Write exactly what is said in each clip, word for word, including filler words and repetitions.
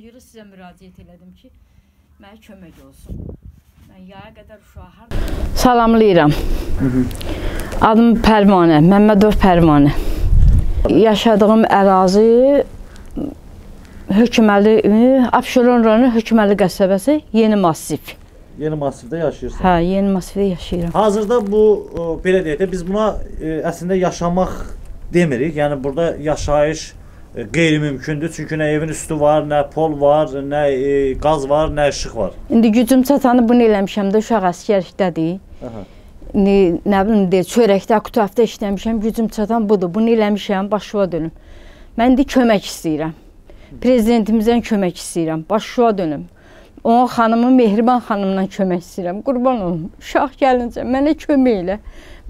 ona görə sizə müraciət elədim ki, mənə kömək olsun. Mən yaya qədər uşağa salamlayıram. Adım Pərvanə, Məmmədov Pərvanə. Yaşadığım ərazi Hökməli, Abşeron rayonu Hökməli qəsəbəsi, Yeni Masif. Yeni Masif'de yaşıyorsun. Ha, Yeni Masif'de yaşıyorum. Hazırda bu belə deyək də biz buna e, əslində yaşamaq demirik. Yəni burada yaşayış e, qeyri-mümkündür. Çünki nə evin üstü var, nə pol var, nə e, qaz var, nə işıq var. İndi gücüm çatanı bunu eləmişəm də, uşaq əsgərlikdədir. İndi nə bilim deyə çörəkdə, akutafda işləmişəm. Gücüm çatan budur. Bunu eləmişəm, başıva dönüm. Mən indi kömək istəyirəm. Prezidentimizdən kömək istəyirəm. Başıva dönüm. Onun xanımı Mehriban xanımdan kömək istəyirəm. Qurban olum, uşaq gəlincə mənə kömək elə,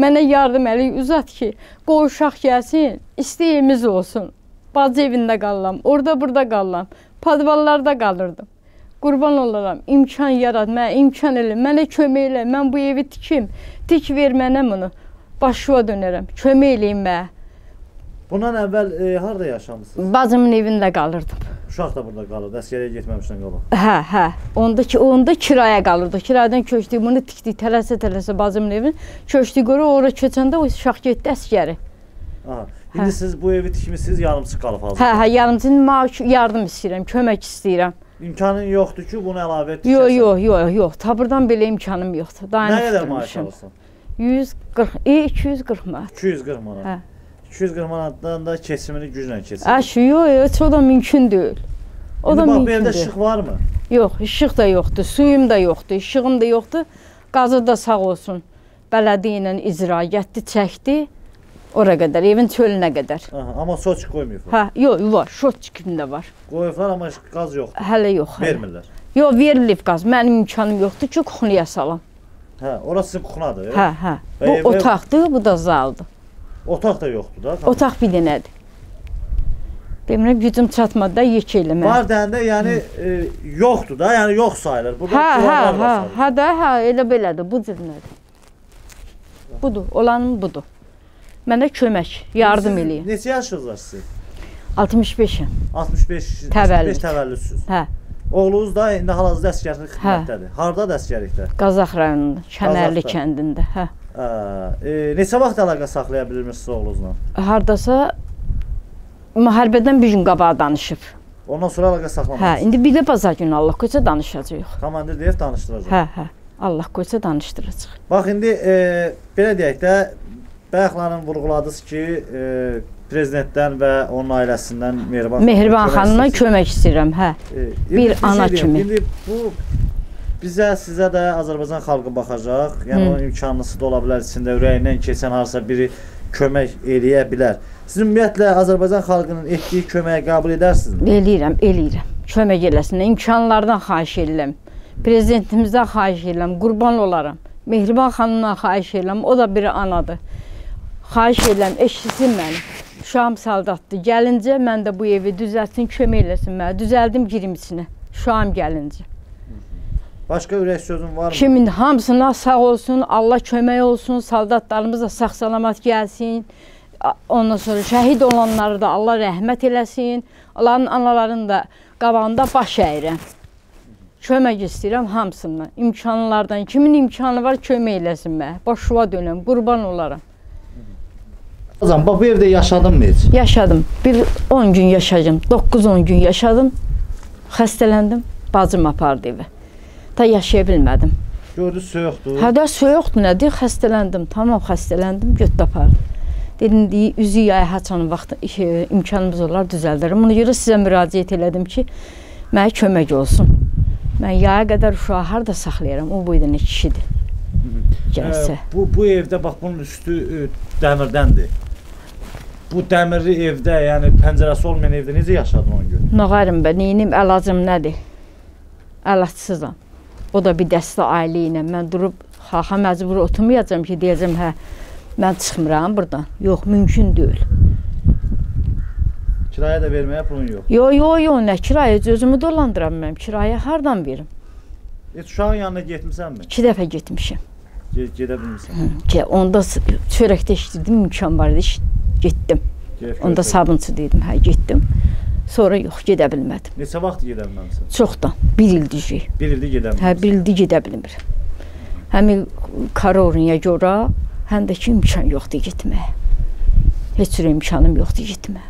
mənə yardım elə, uzat ki, qoy uşaq gəlsin, istəyimiz olsun. Bacı evində qalıram, orada burada qalıram, padvallarda qalırdım. Qurban olaram, imkan yarat, mənə imkan elə, mənə kömək elə, mən bu evi tikim, tik ver mənə bunu, başıva dönərəm, kömək eləyim mənə. Bundan əvvəl e, harada yaşamısınız? Bacımın evində qalırdım. Uşaq da burada qalırdı, əskəriyə getməmişdən qalırdı. Hə, hə. Onda, onda kiraya qalırdı. Kiradan köçdük, bunu tikdik, tələsə-tələsə bacımın evini. Köçdük oraya, oraya köçəndə o uşaq getdi əskəri. Aha. İndi hə. Siz bu evi tikmişsiniz, yarımçı qalıb hazırda. Hə, hə, yarımçı. İndi yardım istəyirəm, kömək istəyirəm. İmkanın yoxdur ki, bunu əlavə etdikəsən? Yox, yox, yox, yox. Tabırdan belə imkanım yoxdur. Daha nə qədər maaş alırsın? yüz qırx, iki yüz qırx manat. iki yüz qırx manat. Hə. iki yüz qırx manatdan da kesimini güclə kesin. Əşi, yox, o da mümkün deyil. O İndi da bax, bu evdə işıq var mı? Yox, işıq da yoxdur, suyum da yoxdur, işığım da yoxdur. Qazı da sağ olsun, bələdiyyə ilə icra getdi, çəkdi, ora qədər, evin çölünə qədər. Aha, amma soçik qoymuyorlar. Hə, yox, var, soçik kimdə var. Qoyurlar, amma qaz yoxdur. Hələ yox. Vermirlər. Yox, verilib qaz, mənim imkanım yoxdur ki, kuxunaya salam. Hə, orası sizin kuxunadır. Hə, hə, bu ev, otaqdır, bu da zaldır. Otaq da yoxdur da. Tamam. Otaq bir dənədir. Demirəm, gücüm çatmadı da yek eləmə. Var dəndə, yəni e, yoxdur da, yəni yox sayılır. Burada hə, hə, hə, hə də, hə, elə belədir, bu cürnədir. Budur, olanın budur. Mənə kömək, yardım eləyin. Neçə yaşınız var siz? altmış beşim. altmış beş təvəllüdsüz. Hə. Oğlunuz da indi hal-hazırda əsgərlik xidmətdədir. Hardadır əsgərlikdə? Qazax rayonunda, Kəmərli kəndində, hə. E, neçə vaxt əlaqə saxlaya bilirmişsiniz oğlunuzla? Hardasa müharibədən bir gün qabağa danışıb. Ondan sonra əlaqə saxlamadınız? Hə, indi bir də bazar günü Allah qoysa danışacağıq. Komandir deyib danışdıracaq. Hə, hə, Allah qoysa danışdıracaq. Bax, indi e, belə deyək də, bayaqların vurğuladınız ki, e, prezidentdən və onun ailəsindən Mehriban, Mehriban xanımdan kömək istəyirəm, hə, e, bir ana kimi. İndi bu... Bizə, sizə də Azərbaycan xalqı baxacaq. Yəni, hmm. onun imkanlısı da ola bilər, içində ürəyindən keçən harsa biri kömək eləyə bilər. Siz ümumiyyətlə Azərbaycan xalqının etdiyi köməyə qəbul edərsinizmi? Eləyirəm, eləyirəm. Kömək eləsinlər, imkanlardan xahiş edirəm. Prezidentimizdən xahiş edirəm, qurban olaram. Mehriban xanımdan xahiş edirəm, o da bir anadır. Xahiş edirəm, eşitsin məni. Uşağım saldatdır. Gəlincə mən də bu evi düzəlsin, kömək eləsin mənə. Düzəldim girim içinə, uşağım gəlincə. Başqa ürək sözün var mı? Kimin hamısına sağ olsun, Allah kömək olsun, saldatlarımız da sağ salamat gəlsin. Ondan sonra şəhid olanları da Allah rəhmət eləsin. Onların anaların da qabağında baş əyirəm. Kömək istəyirəm hamısından, imkanlardan. Kimin imkanı var kömək eləsin mənə. Başıva dönəm, qurban olaram. O zaman bu evdə yaşadın mı heç? Yaşadım. Bir on gün yaşadım. doqquz on gün yaşadım. Xəstələndim, bacım apardı evə. Da yaşaya bilmədim. Gördü, soyuqdur. Hə də soyuqdur, nədir? Xəstələndim, tamam xəstələndim, götdə apardım. Dedim, üzü yaya haçanın vaxtı şey, imkanımız olar, düzəldirim. Ona görə sizə müraciət elədim ki, mənə kömək olsun. Mən yaya qədər uşağı harda saxlayıram, o boyda nə kişidir. Gəlsə. E, bu, bu evdə, bax, bunun üstü e, dəmirdəndir. Bu dəmirli evdə, yəni pəncərəsi olmayan evdə necə yaşadın on gün? Nağarım bə, neyinim, əlacım nədir? Əlacsızam. O da bir dəstə ailə ilə. Mən durub, xaxa məcbur oturmayacağım ki, deyəcəm, hə, mən çıxmıram buradan. Yox, mümkün deyil. Kiraya da verməyə pulun yox? Yox, yox, yox, nə kiraya? Özümü dolandıram mənim. Kiraya hardan verim? E, uşağın yanına getmisənmi? İki dəfə getmişim. Ge gedə bilmişsən? Onda çörəkdə işdirdim, imkan var idi, getdim. Onda sabunçu deydim, hə, getdim. Sonra yox, gedə bilmədim. Neçə vaxt gedə bilməmsin? Çoxdan, bir ildir ki. Bir ildir gedə bilmirəm. Hə, bir ildir gedə bilmirəm. Həm koronaya görə, həm də ki imkan yoxdur getməyə. Heç bir imkanım yoxdur getməyə.